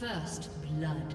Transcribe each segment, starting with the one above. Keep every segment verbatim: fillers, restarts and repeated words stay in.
First blood.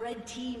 Red team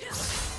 Yes.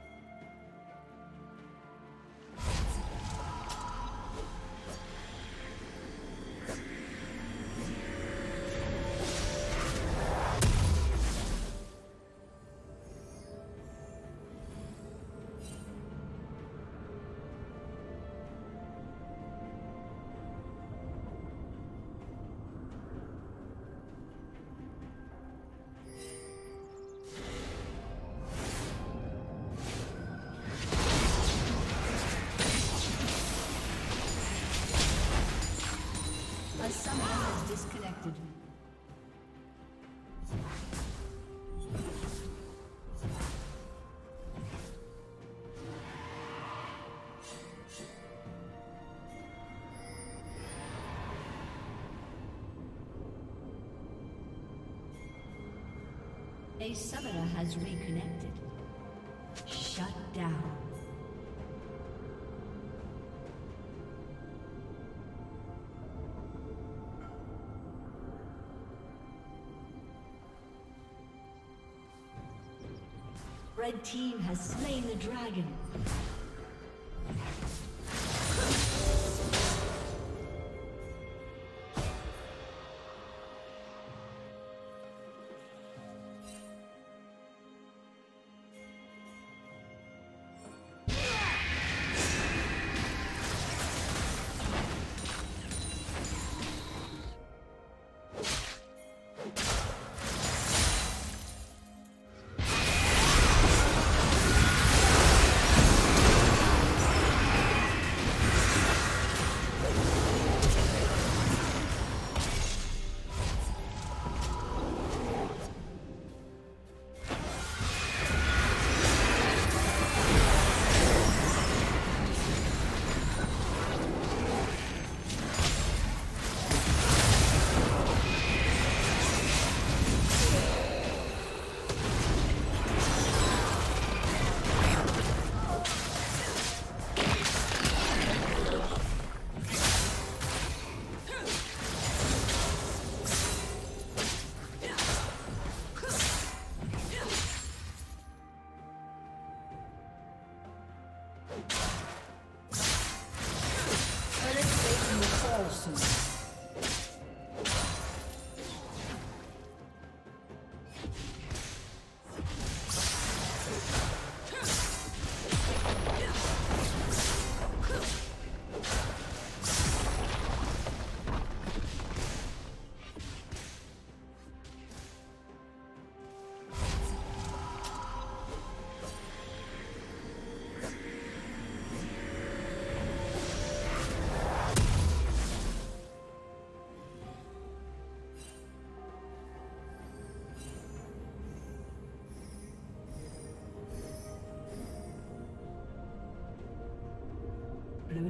Disconnected. A summoner has reconnected. Shut down. Red team has slain the dragon. Blue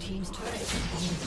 Team's turret has been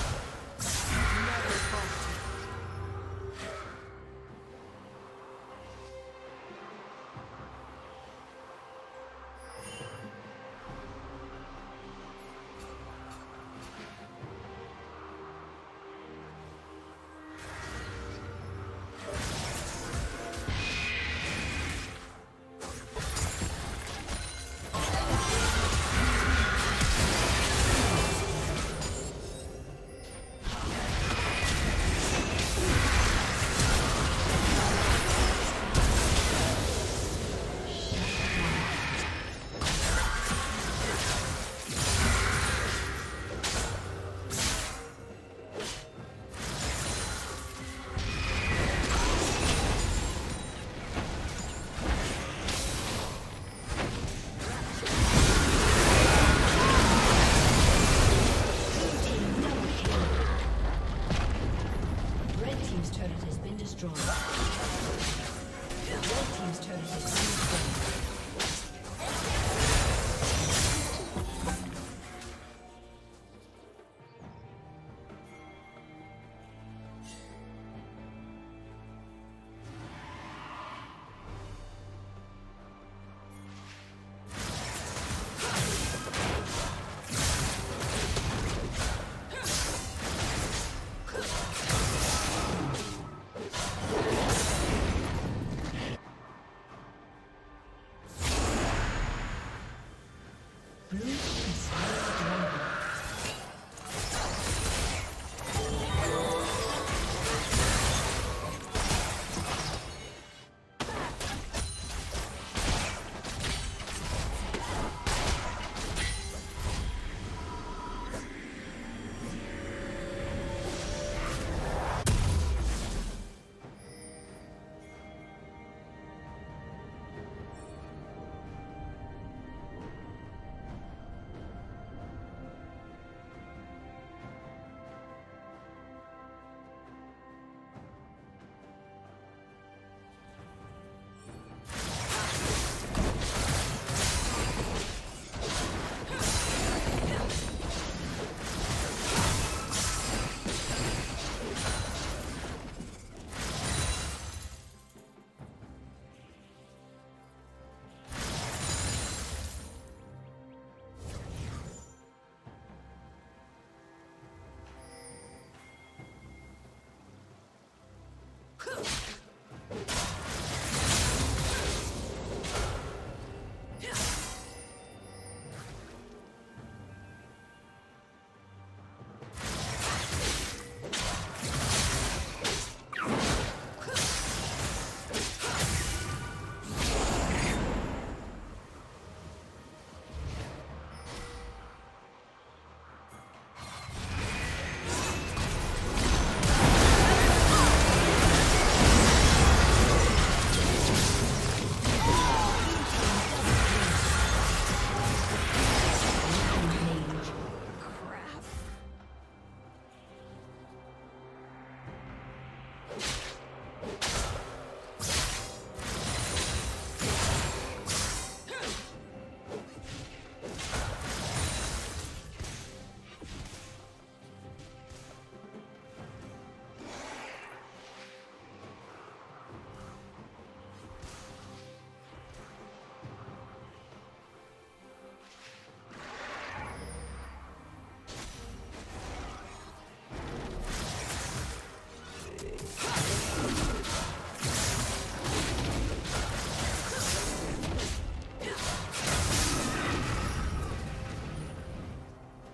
Let's go.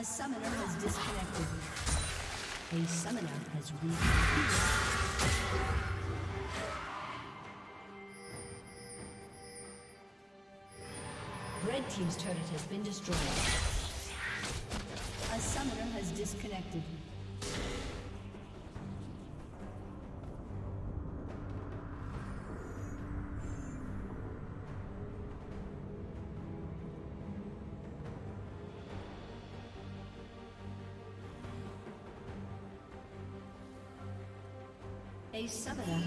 A summoner has disconnected. A summoner has reconnected. Red team's turret has been destroyed. A summoner has disconnected. A summoner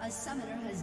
A summoner has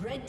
Red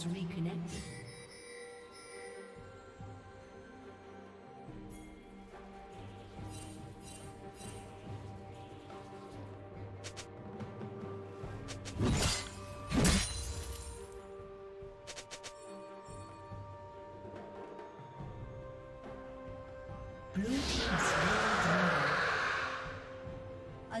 has reconnected. A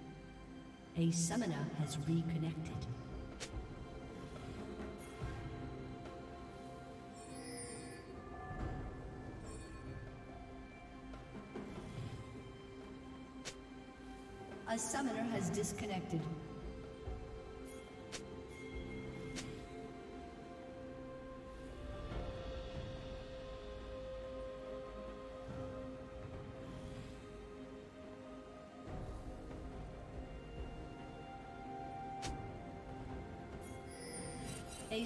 A summoner has reconnected. A summoner has disconnected. A summoner has reconnected. A summoner has disconnected. A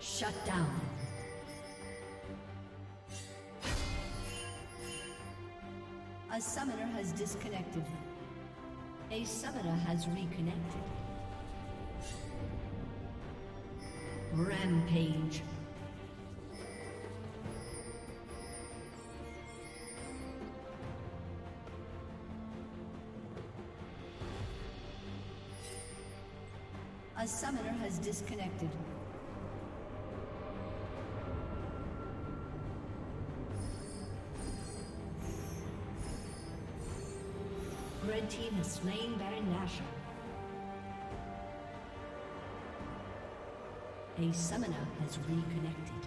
Shut down. A summoner has disconnected. A summoner has reconnected. Rampage. A summoner has disconnected. Red team has slain Baron Nashor. A summoner has reconnected.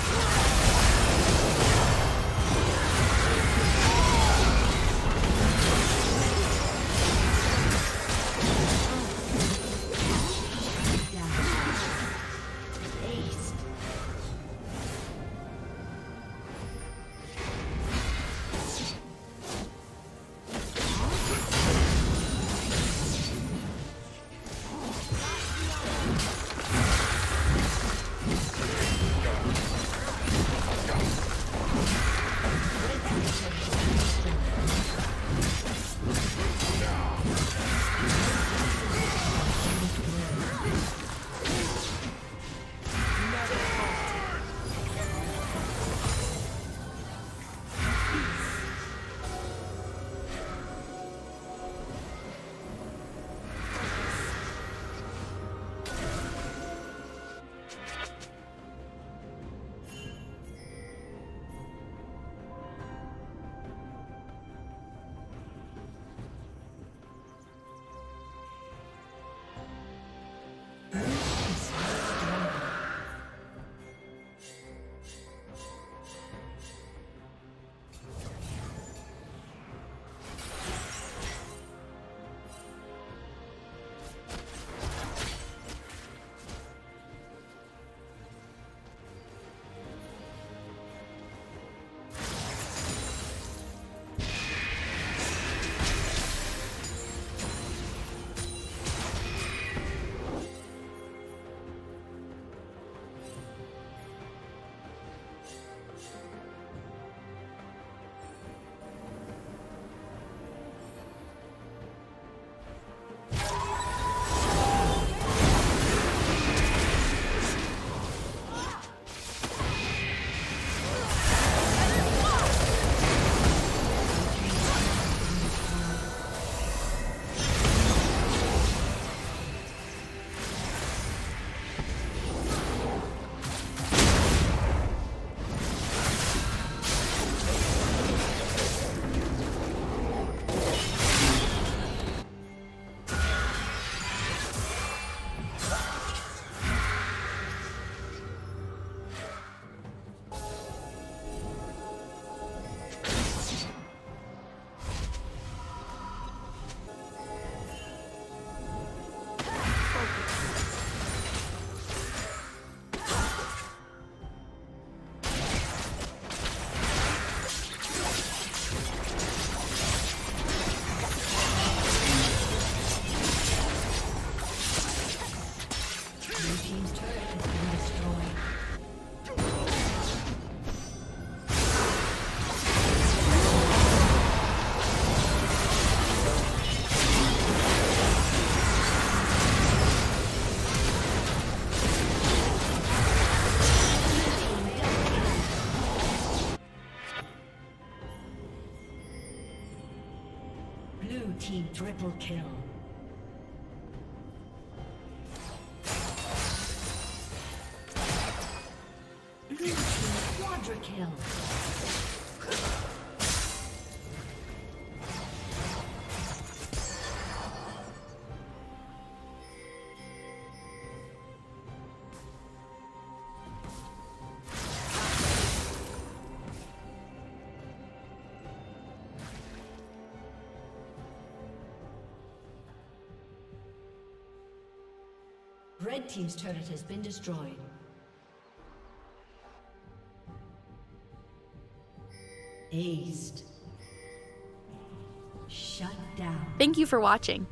Come on. Red team triple kill. Blue team quadra kill. Red team's turret has been destroyed. Aced. Shut down. Thank you for watching.